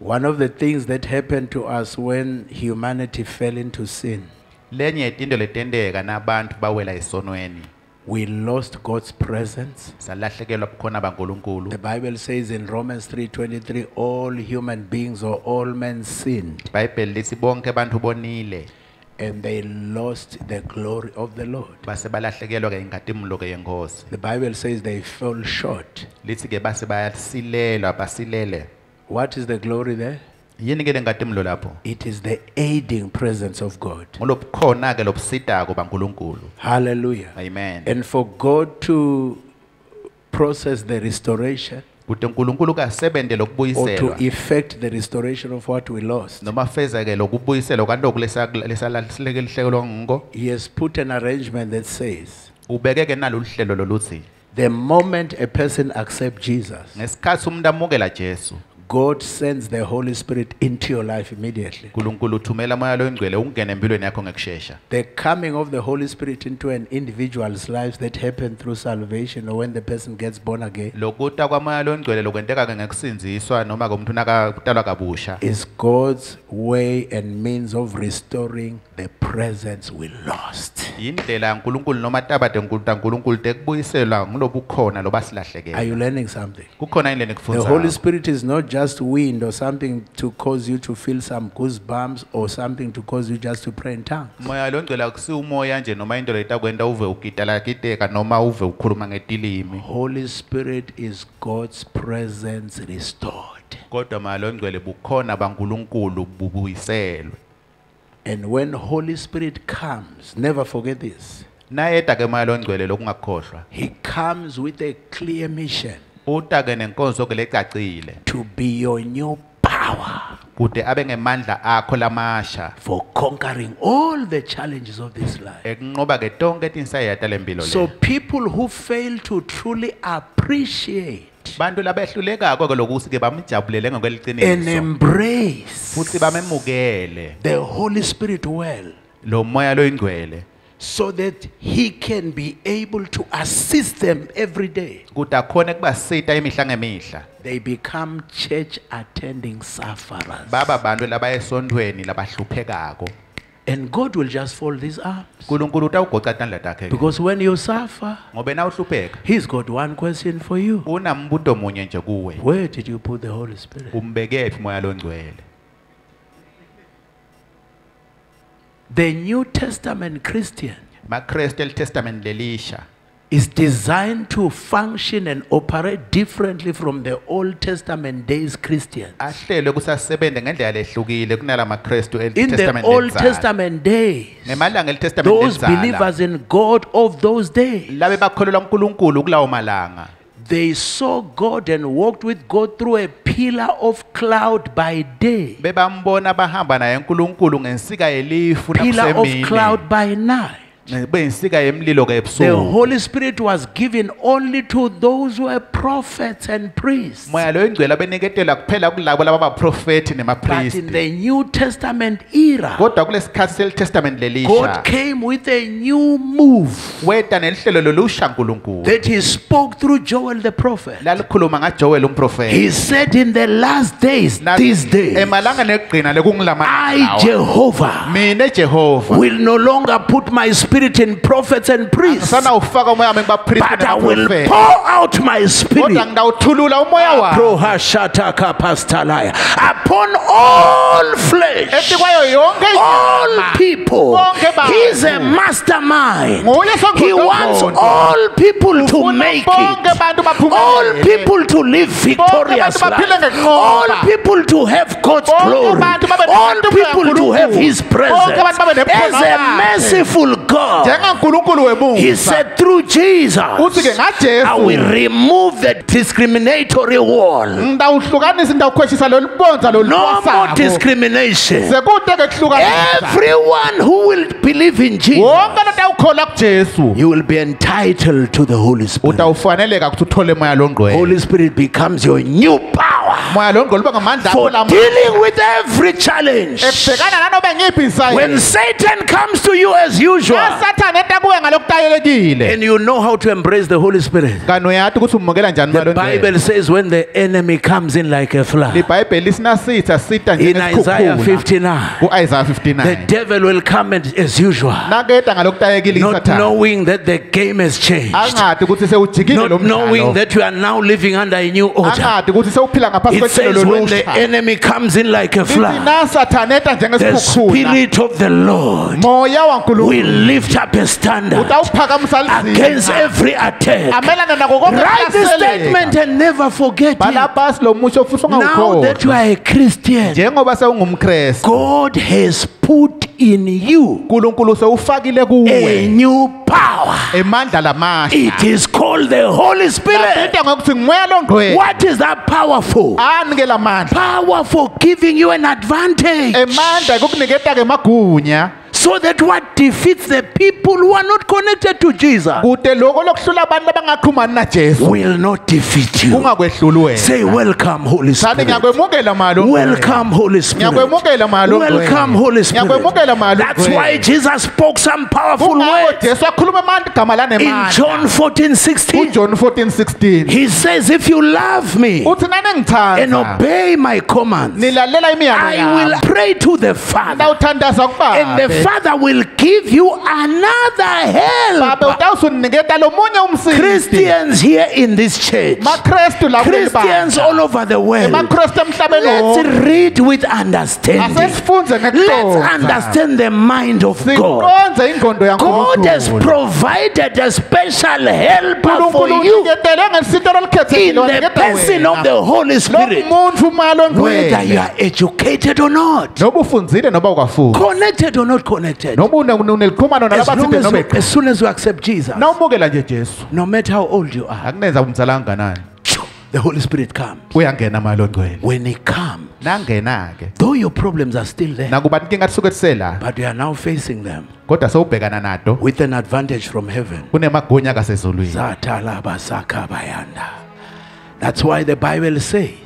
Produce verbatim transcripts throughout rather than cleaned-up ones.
One of the things that happened to us when humanity fell into sin, we lost God's presence. The Bible says in Romans three twenty-three, all human beings or all men sinned, and they lost the glory of the Lord. The Bible says they fell short. What is the glory there? It is the aiding presence of God. Hallelujah. Amen. And for God to process the restoration, or to effect the restoration of what we lost, He has put an arrangement that says, the moment a person accepts Jesus, God sends the Holy Spirit into your life immediately. The coming of the Holy Spirit into an individual's life that happens through salvation or when the person gets born again is God's way and means of restoring the presence we lost. Are you learning something? The Holy Spirit is not just just wind or something to cause you to feel some goosebumps or something to cause you just to pray in tongues. Holy Spirit is God's presence restored. And when Holy Spirit comes, never forget this, He comes with a clear mission: to be your new power for conquering all the challenges of this life. So people who fail to truly appreciate and embrace the Holy Spirit well, so that He can be able to assist them every day, they become church attending sufferers. And God will just fold His arms. Because when you suffer, He's got one question for you: where did you put the Holy Spirit? The New Testament Christian is designed to function and operate differently from the Old Testament days Christians. In the Old Testament days, those believers in God of those days, they saw God and walked with God through a pillar of cloud by day, pillar of cloud by night. The Holy Spirit was given only to those who were prophets and priests. But in the New Testament era, God came with a new move that He spoke through Joel the prophet. He said, in the last days, these days, I, Jehovah, will no longer put my spirit Spirit in prophets and priests, but I will pour out my Spirit upon all flesh, all people. He's a mastermind. He wants all people to make it, all people to live victorious life, all people to have God's glory, all people to have His presence. As a merciful God, He said, through Jesus, I will remove the discriminatory wall. No more discrimination. Everyone who will believe in Jesus, you will be entitled to the Holy Spirit. Holy Spirit becomes your new power for dealing with every challenge. When Satan comes to you as usual, And you know how to embrace the Holy Spirit. The Bible says when the enemy comes in like a flood. In Isaiah fifty-nine, the devil will come as usual, not knowing that the game has changed, not knowing that you are now living under a new order. It says when the enemy comes in like a flood, the Spirit of the Lord will lift up a standard against every attack. Write the statement and never forget it. Now that you are a Christian, God has put in you a new power. It is called the Holy Spirit. What is that powerful? Power for giving you an advantage, so that what defeats the people who are not connected to Jesus will not defeat you. Say, welcome, Holy Spirit. Welcome, Holy Spirit. Welcome, Holy Spirit. That's why Jesus spoke some powerful words. In John fourteen sixteen, he says, if you love me and obey my commands, I will pray to the Father, and the Father Father will give you another help. Christians here in this church, Christians all over the world, let's read with understanding. Let's understand the mind of God. God has provided a special helper for you in the person of the Holy Spirit, whether you are educated or not, connected or not connected. Connected. As, as, long as, you, as soon as you accept Jesus, no matter how old you are, the Holy Spirit comes. When He comes, though your problems are still there, but you are now facing them with an advantage from heaven. That's why the Bible says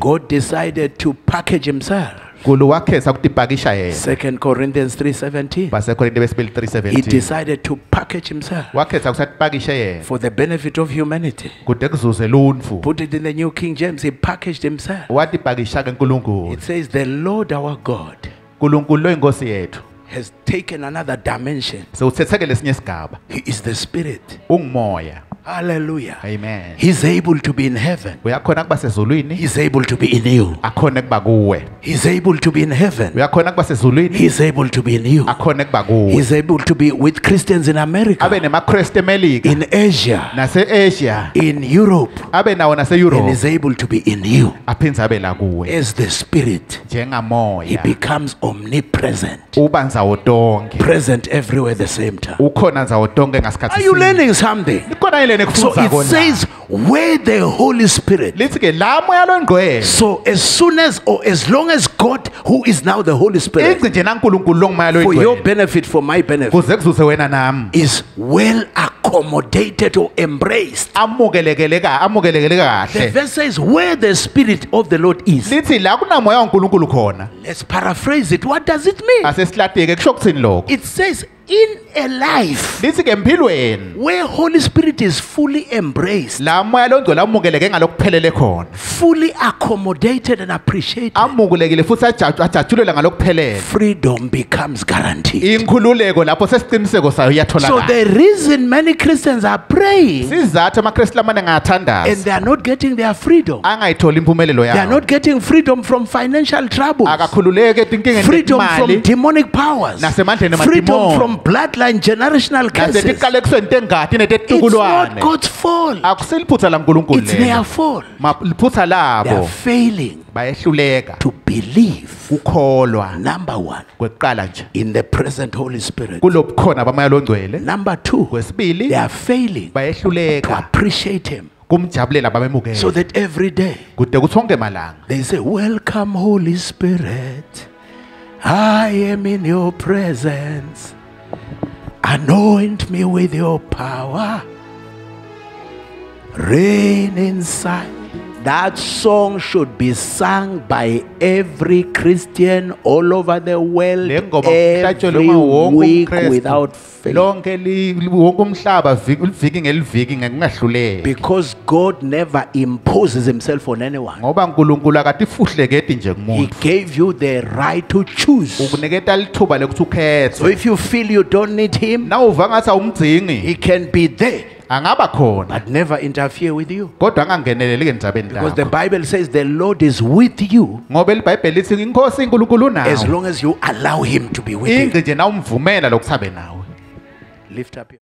God decided to package Himself. Second Corinthians three seventeen, he decided to package himself for the benefit of humanity. Put it in the New King James, he packaged himself. It says the Lord our God has taken another dimension. He is the Spirit. Hallelujah. Amen. He's able to be in heaven. He's able to be in you. He's able to be in heaven. He's able to be in you. He's able to be with Christians in America, in Asia, in Europe, and is able to be in you. As the Spirit, He becomes omnipresent, present everywhere at the same time. Are you learning something? So it says where the Holy Spirit. So as soon as or as long as God, who is now the Holy Spirit, for your benefit, for my benefit, is well accommodated or embraced. The verse says where the Spirit of the Lord is. Let's paraphrase it. What does it mean? It says in a life where Holy Spirit is fully embraced, fully accommodated and appreciated, freedom becomes guaranteed. So the reason many Christians are praying and they are not getting their freedom, they are not getting freedom from financial troubles, freedom from demonic powers, freedom from bloodline generational curses. It's not God's fault. It's their fault. They are failing to believe, number one, in the present Holy Spirit. Number two, they are failing to appreciate Him, so that every day they say, welcome Holy Spirit, I am in your presence, anoint me with your power, reign inside That song should be sung by every Christian all over the world every week without fail. Because God never imposes himself on anyone. He gave you the right to choose. So if you feel you don't need him, he can be there, but never interfere with you. Because the Bible says the Lord is with you as long as you allow him to be with you. Lift up your